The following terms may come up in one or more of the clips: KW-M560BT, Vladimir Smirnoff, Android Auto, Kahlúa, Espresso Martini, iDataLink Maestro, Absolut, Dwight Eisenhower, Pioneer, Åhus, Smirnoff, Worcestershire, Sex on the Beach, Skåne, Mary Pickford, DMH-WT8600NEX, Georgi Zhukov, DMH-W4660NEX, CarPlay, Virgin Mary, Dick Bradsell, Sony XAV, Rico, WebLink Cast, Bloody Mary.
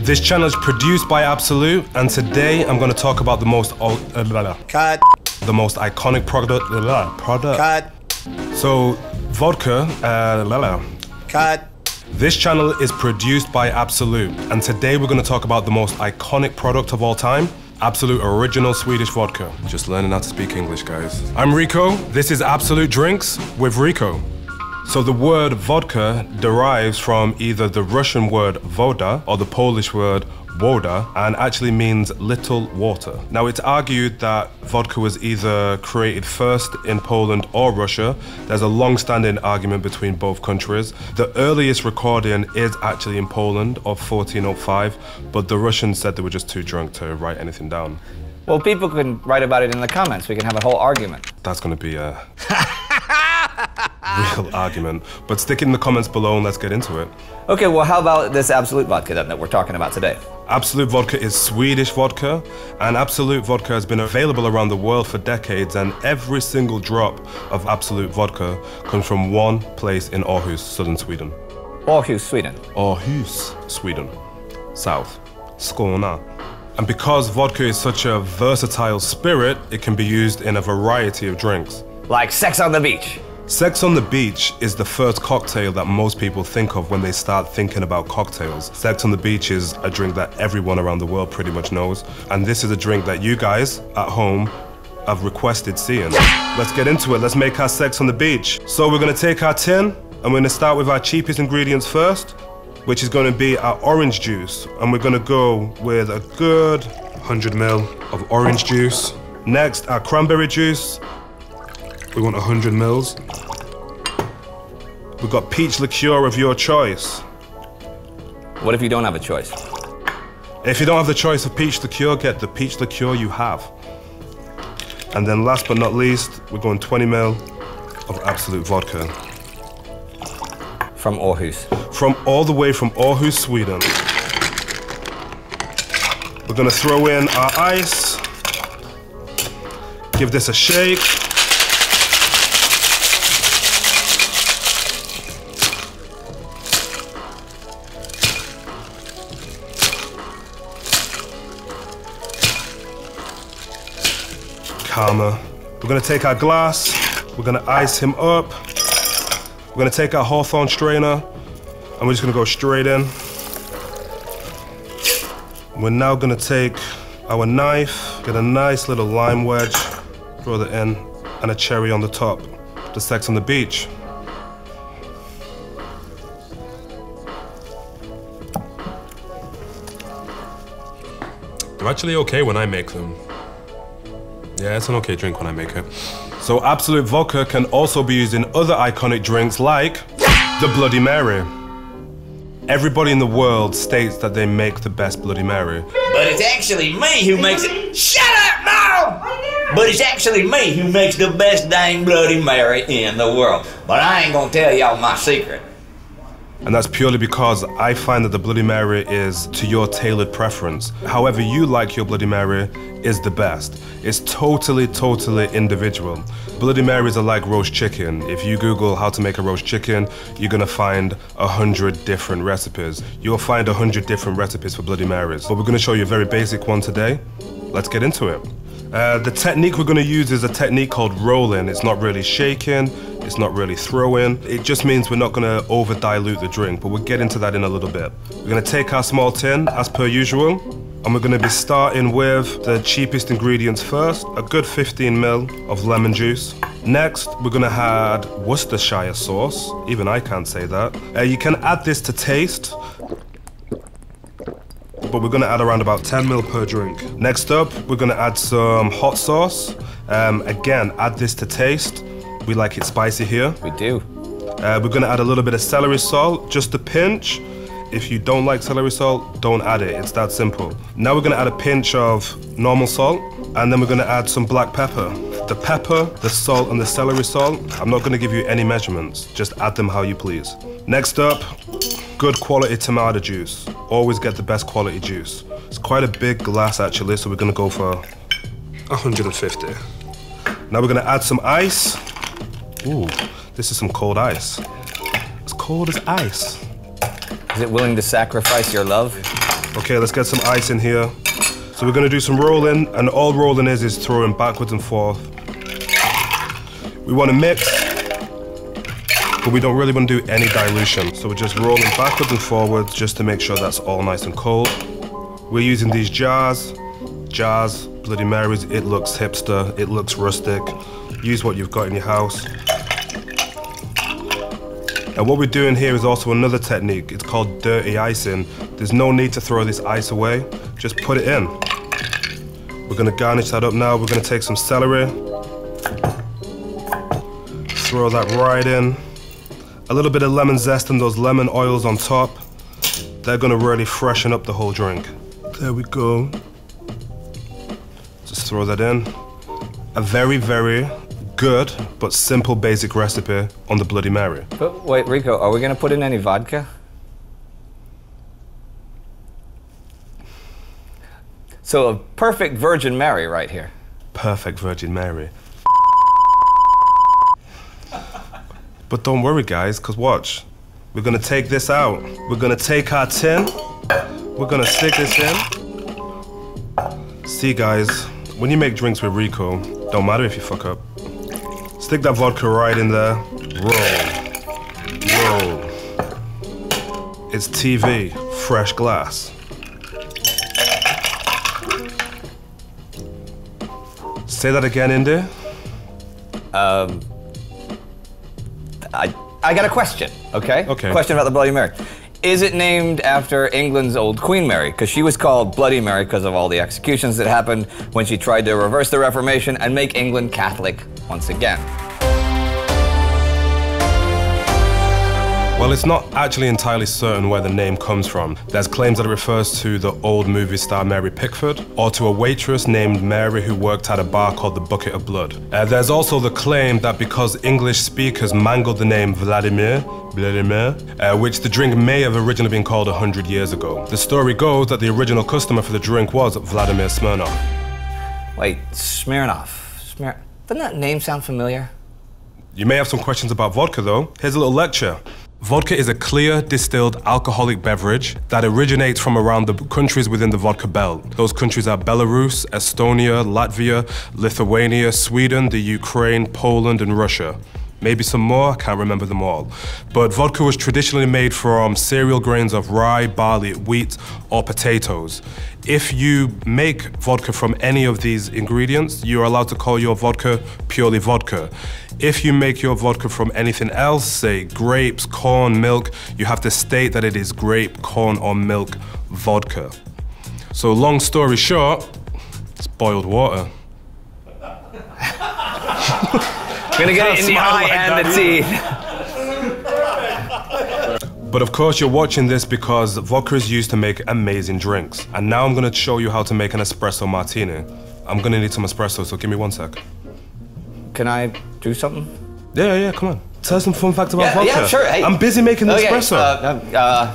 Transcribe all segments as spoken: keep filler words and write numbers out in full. This channel is produced by Absolut, and today I'm going to talk about the most old, uh, blah, blah, Cut. the most iconic product. Blah, blah, product. Cut. So vodka. Uh, blah, blah. Cut. This channel is produced by Absolut, and today we're going to talk about the most iconic product of all time. Absolut original Swedish vodka. Just learning how to speak English, guys. I'm Rico. This is Absolut Drinks with Rico. So the word vodka derives from either the Russian word voda or the Polish word woda, and actually means little water. Now, it's argued that vodka was either created first in Poland or Russia. There's a long-standing argument between both countries. The earliest recording is actually in Poland of fourteen oh five, but the Russians said they were just too drunk to write anything down. Well, people can write about it in the comments. We can have a whole argument. That's gonna be a real argument. But stick it in the comments below and let's get into it. Okay, well, how about this Absolut vodka then that we're talking about today? Absolut vodka is Swedish vodka, and Absolut vodka has been available around the world for decades, and every single drop of Absolut vodka comes from one place in Åhus, southern Sweden. Åhus, Sweden. Åhus, Sweden. South. Skåne. And because vodka is such a versatile spirit, it can be used in a variety of drinks. Like Sex on the Beach. Sex on the Beach is the first cocktail that most people think of when they start thinking about cocktails. Sex on the Beach is a drink that everyone around the world pretty much knows. And this is a drink that you guys at home have requested seeing. Let's get into it. Let's make our Sex on the Beach. So we're going to take our tin and we're going to start with our cheapest ingredients first, which is going to be our orange juice. And we're going to go with a good one hundred mil of orange juice. Next, our cranberry juice. We want one hundred mils. We've got peach liqueur of your choice. What if you don't have a choice? If you don't have the choice of peach liqueur, get the peach liqueur you have. And then last but not least, we're going twenty mil of Absolut vodka. From Åhus. From all the way from Åhus, Sweden. We're gonna throw in our ice. Give this a shake. Calmer. We're gonna take our glass, we're gonna ice him up, we're gonna take our Hawthorne strainer, and we're just gonna go straight in. We're now gonna take our knife, get a nice little lime wedge, throw that in, and a cherry on the top. The Sex on the Beach. They're actually okay when I make them. Yeah, it's an okay drink when I make it. So Absolut vodka can also be used in other iconic drinks like the Bloody Mary. Everybody in the world states that they make the best Bloody Mary. But it's actually me who makes it. Shut up, Mom! But it's actually me who makes the best dang Bloody Mary in the world. But I ain't gonna tell y'all my secret. And that's purely because I find that the Bloody Mary is to your tailored preference. However you like your Bloody Mary is the best. It's totally, totally individual. Bloody Marys are like roast chicken. If you Google how to make a roast chicken, you're gonna find a hundred different recipes. You'll find a hundred different recipes for Bloody Marys. But we're gonna show you a very basic one today. Let's get into it. Uh, the technique we're going to use is a technique called rolling. It's not really shaking, it's not really throwing. It just means we're not going to over dilute the drink, but we'll get into that in a little bit. We're going to take our small tin as per usual, and we're going to be starting with the cheapest ingredients first, a good fifteen mil of lemon juice. Next, we're going to add Worcestershire sauce. Even I can't say that. Uh, you can add this to taste, but we're gonna add around about ten mil per drink. Next up, we're gonna add some hot sauce. Um, again, add this to taste. We like it spicy here. We do. Uh, we're gonna add a little bit of celery salt, just a pinch. If you don't like celery salt, don't add it, it's that simple. Now we're gonna add a pinch of normal salt, and then we're gonna add some black pepper. The pepper, the salt, and the celery salt, I'm not gonna give you any measurements, just add them how you please. Next up, good quality tomato juice. Always get the best quality juice. It's quite a big glass actually, so we're gonna go for one hundred fifty. Now we're gonna add some ice. Ooh, this is some cold ice. It's cold as ice. Is it willing to sacrifice your love? Okay, let's get some ice in here. So we're gonna do some rolling, and all rolling is is throwing backwards and forth. We wanna mix, but we don't really wanna do any dilution. So we're just rolling backwards and forwards just to make sure that's all nice and cold. We're using these jars, jars, Bloody Marys. It looks hipster, it looks rustic. Use what you've got in your house. And what we're doing here is also another technique. It's called dirty icing. There's no need to throw this ice away. Just put it in. We're gonna garnish that up now. We're gonna take some celery. Throw that right in. A little bit of lemon zest and those lemon oils on top. They're gonna really freshen up the whole drink. There we go. Just throw that in. A very, very good, but simple basic recipe on the Bloody Mary. But wait, Rico, are we gonna put in any vodka? So a perfect Virgin Mary right here. Perfect Virgin Mary. But don't worry guys, cause watch. We're gonna take this out. We're gonna take our tin. We're gonna stick this in. See guys, when you make drinks with Rico, don't matter if you fuck up. Stick that vodka right in there. Roll, roll. It's T V, fresh glass. Say that again, Indy. Um, I, I got a question, okay? Okay. Question about the Bloody Mary. Is it named after England's old Queen Mary? Because she was called Bloody Mary because of all the executions that happened when she tried to reverse the Reformation and make England Catholic once again. Well, it's not actually entirely certain where the name comes from. There's claims that it refers to the old movie star Mary Pickford or to a waitress named Mary who worked at a bar called the Bucket of Blood. Uh, there's also the claim that because English speakers mangled the name Vladimir, Vladimir, uh, which the drink may have originally been called a hundred years ago. The story goes that the original customer for the drink was Vladimir Smirnoff. Wait, Smirnoff, Smir- doesn't that name sound familiar? You may have some questions about vodka though. Here's a little lecture. Vodka is a clear, distilled, alcoholic beverage that originates from around the countries within the vodka belt. Those countries are Belarus, Estonia, Latvia, Lithuania, Sweden, the Ukraine, Poland, and Russia. Maybe some more, I can't remember them all. But vodka was traditionally made from cereal grains of rye, barley, wheat, or potatoes. If you make vodka from any of these ingredients, you're allowed to call your vodka purely vodka. If you make your vodka from anything else, say grapes, corn, milk, you have to state that it is grape, corn, or milk vodka. So long story short, it's boiled water. I'm gonna get it in the eye like and the teeth. But of course you're watching this because vodka is used to make amazing drinks. And now I'm gonna show you how to make an espresso martini. I'm gonna need some espresso, so give me one sec. Can I do something? Yeah, yeah, come on. Tell some fun facts about yeah, vodka. Yeah, sure, hey. I'm busy making the okay, espresso. Uh, uh,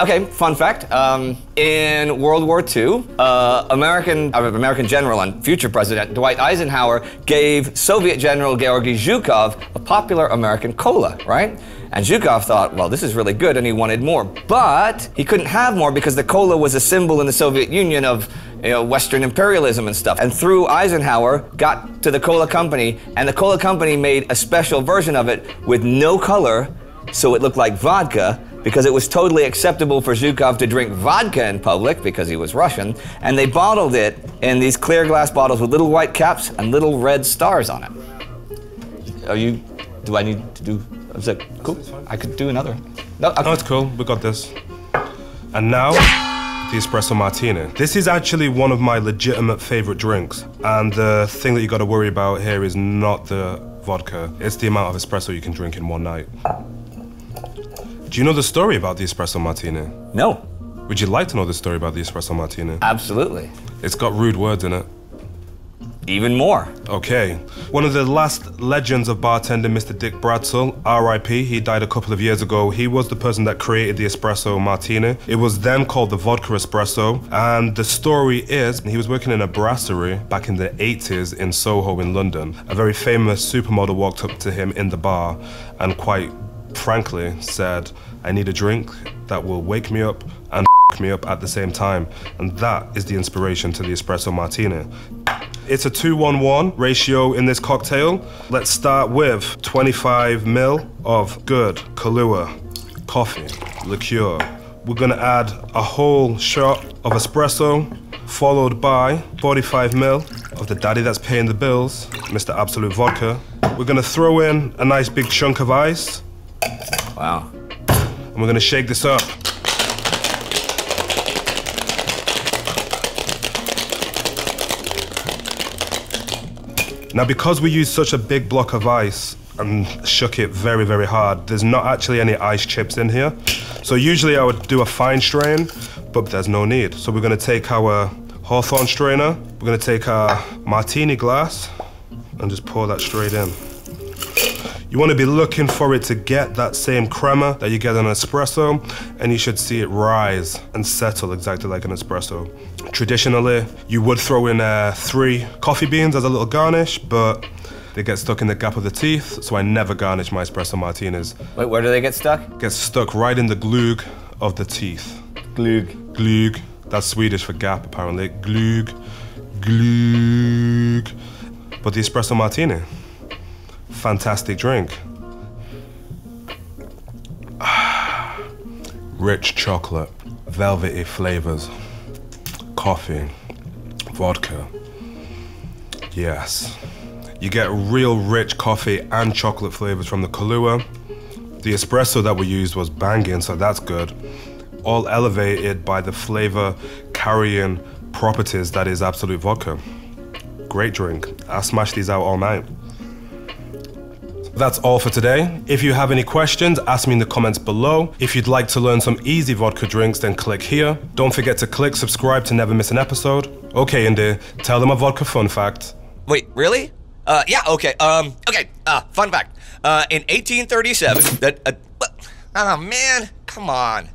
Okay, fun fact. Um, in World War Two, uh, American, uh, American general and future president Dwight Eisenhower gave Soviet general Georgi Zhukov a popular American cola, right? And Zhukov thought, well, this is really good, and he wanted more. But he couldn't have more because the cola was a symbol in the Soviet Union of, you know, Western imperialism and stuff. And through Eisenhower, got to the cola company, and the cola company made a special version of it with no color, so it looked like vodka, because it was totally acceptable for Zhukov to drink vodka in public because he was Russian, and they bottled it in these clear glass bottles with little white caps and little red stars on it. Are you, do I need to do, I was like, cool, I could do another. No, I, no, it's cool, we got this. And now, the espresso martini. This is actually one of my legitimate favorite drinks, and the thing that you gotta worry about here is not the vodka, it's the amount of espresso you can drink in one night. Do you know the story about the espresso martini? No. Would you like to know the story about the espresso martini? Absolutely. It's got rude words in it. Even more. Okay. One of the last legends of bartender, Mister Dick Bradsell, R I P, he died a couple of years ago. He was the person that created the espresso martini. It was then called the vodka espresso. And the story is, he was working in a brasserie back in the eighties in Soho in London. A very famous supermodel walked up to him in the bar and quite frankly said, I need a drink that will wake me up and fuck me up at the same time. And that is the inspiration to the espresso martini. It's a two one one ratio in this cocktail. Let's start with twenty-five mil of good Kahlúa coffee liqueur. We're gonna add a whole shot of espresso, followed by forty-five mil of the daddy that's paying the bills, Mister Absolut Vodka. We're gonna throw in a nice big chunk of ice. Wow. And we're gonna shake this up. Now, because we used such a big block of ice and shook it very, very hard, there's not actually any ice chips in here. So usually I would do a fine strain, but there's no need. So we're gonna take our Hawthorne strainer, we're gonna take our martini glass and just pour that straight in. You wanna be looking for it to get that same crema that you get on an espresso, and you should see it rise and settle exactly like an espresso. Traditionally, you would throw in uh, three coffee beans as a little garnish, but they get stuck in the gap of the teeth, so I never garnish my espresso martinis. Wait, where do they get stuck? Gets stuck right in the glug of the teeth. Glug. Glug. That's Swedish for gap, apparently. Glug. Glug. But the espresso martini, fantastic drink. Ah, rich chocolate, velvety flavors, coffee, vodka. Yes. You get real rich coffee and chocolate flavors from the Kahlúa. The espresso that we used was banging, so that's good. All elevated by the flavor carrying properties that is Absolut Vodka. Great drink. I'll smash these out all night. That's all for today. If you have any questions, ask me in the comments below. If you'd like to learn some easy vodka drinks, then click here. Don't forget to click subscribe to never miss an episode. Okay, Indy, tell them a vodka fun fact. Wait, really? Uh, yeah, okay, um, okay, uh, fun fact. Uh, in eighteen thirty-seven, that, uh, oh man, come on.